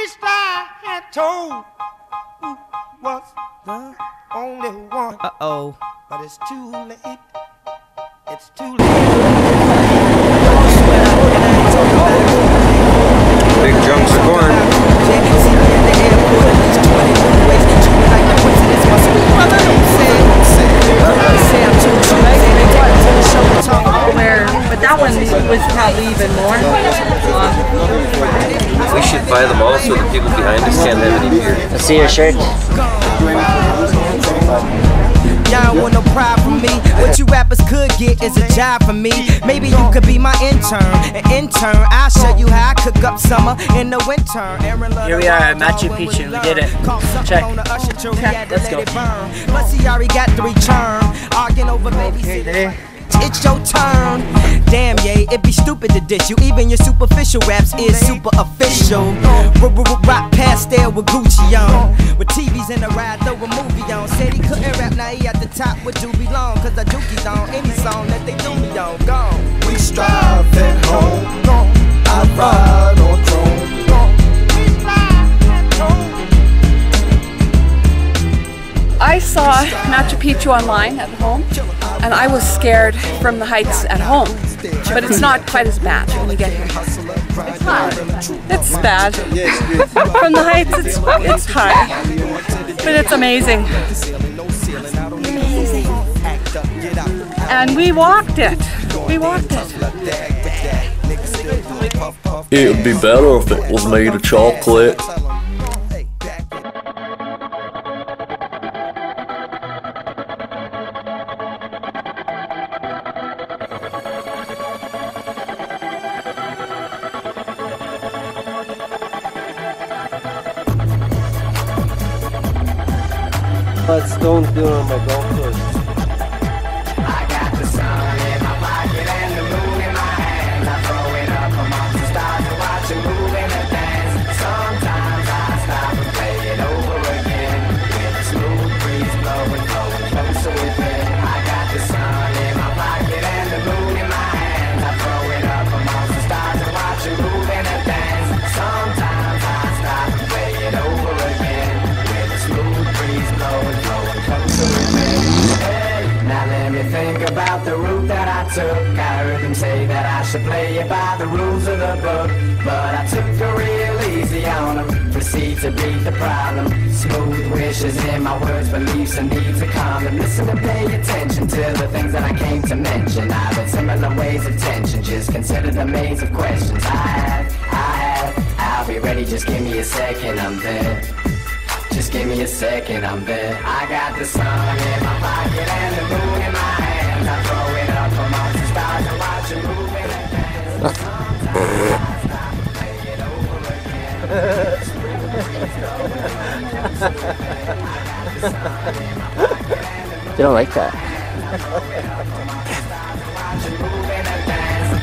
wished I had told who was the only one. Uh-oh. But it's too late. It's too late. Big jump scorn. We should probably even more. We should buy them all so the people behind us can't have any beer. I see your shirt. Y'all want no pride from me. What you rappers could get is a job for me. Maybe you could be my intern. An intern, I'll show you how I cook up summer in the winter. Here we are at Machu Picchu. We did it. Check. Let's go. Plus he already got 3 charms. Arguing over baby sitting. It's your turn. Damn, yeah, it'd be stupid to diss you. Even your superficial raps is super official. Rock pastel with Gucci on. With TVs in the ride, throw a movie on. Said he couldn't rap, now he at the top with Doobie Long. Cause I dookies on any song that they do me on. Gone. We strive at home. I ride on chrome. I saw Machu Picchu online at home, and I was scared from the heights at home. But it's not quite as bad when you get here. It's high. It's bad. From the heights, it's high. But it's amazing. Amazing. And we walked it. We walked it. It would be better if it was made of chocolate. Let's don't do it on my golf course. I got the sun in my pocket and the moon in my hand. I throw it up amongst the stars and watch it move in the dance. Sometimes I stop and play it over again. With a smooth breeze blowing, blowing closer within. I got the sun in my pocket and the moon in my hand. I throw it up amongst the stars and watch it move in the dance. Sometimes I stop and play it over again. With a smooth breeze blowing. Now let me think about the route that I took. I heard them say that I should play it by the rules of the book, but I took it real easy on them. Proceed to beat the problem. Smooth wishes in my words, beliefs and needs are common. Listen to pay attention to the things that I came to mention. I've had similar ways of tension, just consider the maze of questions. I'll be ready, just give me a second, I'm there. Just give me a second, I'm there. I got the sun in my pocket and the moon in my hand. I throw it up amongst the stars and watch it move in the dance. Sometimes I stop and take it over again. They don't like that.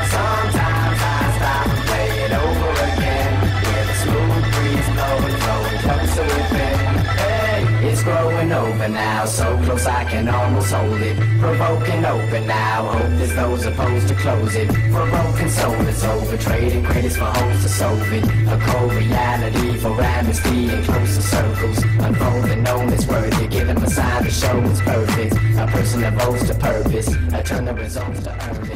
Sometimes I stop and play it over again. With a smooth breeze blowing, blowing closer within. It's growing over now, so close I can almost hold it. Provoking open now, hope there's those opposed to close it. Provoking soul is over, trading credits for hopes to solve it. A cold reality for amnesty in closer circles. Unfolding known it's worth it, giving a sign to show it's perfect. A person that votes to purpose, I turn the results to earth.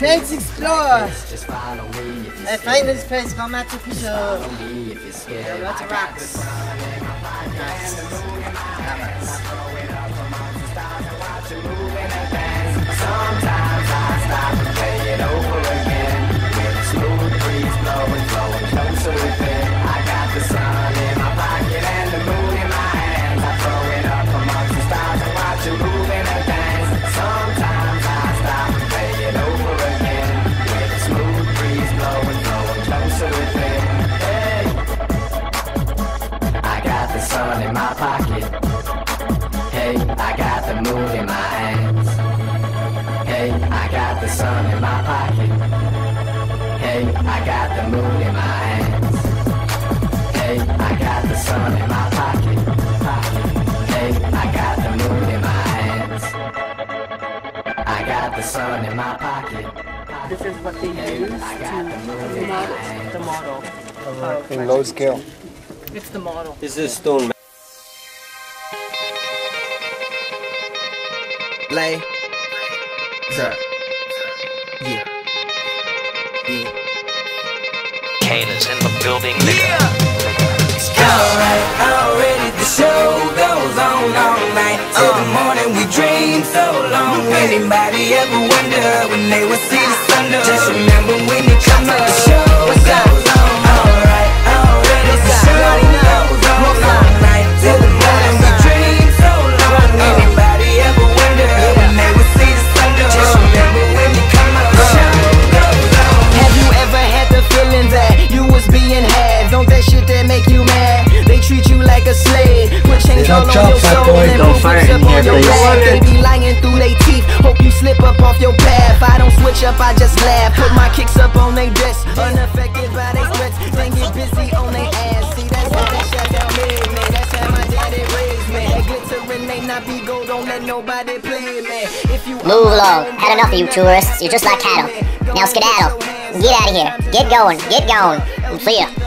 Let's explore! Just follow me if you're find this place called Machu Picchu. Follow me if you're scared. There are lots of rocks. Nice. Sometimes I stop and play it over again. With a smooth breeze blowing, blowing closer within. I got the sun in my pocket and the moon in my hand. I throw it up amongst the stars and watch it move in a dance. Sometimes I stop and play it over again. With a smooth breeze blowing, blowing closer within. I got the sun in my pocket. Hey, I got the moon in my hands. Hey, I got the sun in my pocket. Hey, I got the moon in my hands. Hey, I got the sun in my pocket. Hey, I got the moon in my hands. I got the sun in my pocket. This is what they use to promote the model. in low scale. It's the model. This is stone. Lay. Sir. Yeah. Yeah. Kana's in the building, nigga. Yeah. Alright, already the show goes on all night. Till the morning we dream so long. Anybody ever wonder when they would see the sun? Just remember when you come up, the show goes on. Alright, already the show goes on all night. Till the morning we dream so long. Anybody ever wonder when they would see the sun? Just remember when you come up, the show goes on. Have you ever had the feeling that you was being had? Don't that shit that make you mad? They treat you like a slave. Put chains all on your soul and move hips up on your back. They be lying through they teeth. Hope you slip up off your path. I don't switch up, I just laugh. Put my kicks up on they desk, unaffected by they threats. Then get busy on they ass. See, that's how they shut down made me. That's how my daddy raised me. That glittering may not be gold. Don't let nobody play me. If you move along, had enough of you tourists. You're just like cattle. Now skedaddle. Get out of here. Get going. Get going. I'm clear.